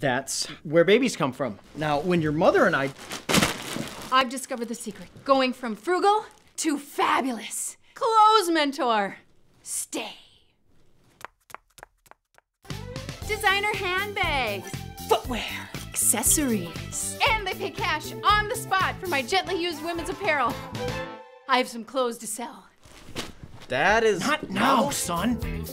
That's where babies come from. Now, when your mother and I've discovered the secret. Going from frugal to fabulous. Clothes Mentor. Stay. Designer handbags. Footwear. Accessories. And they pay cash on the spot for my gently used women's apparel. I have some clothes to sell. That is... Not now, son.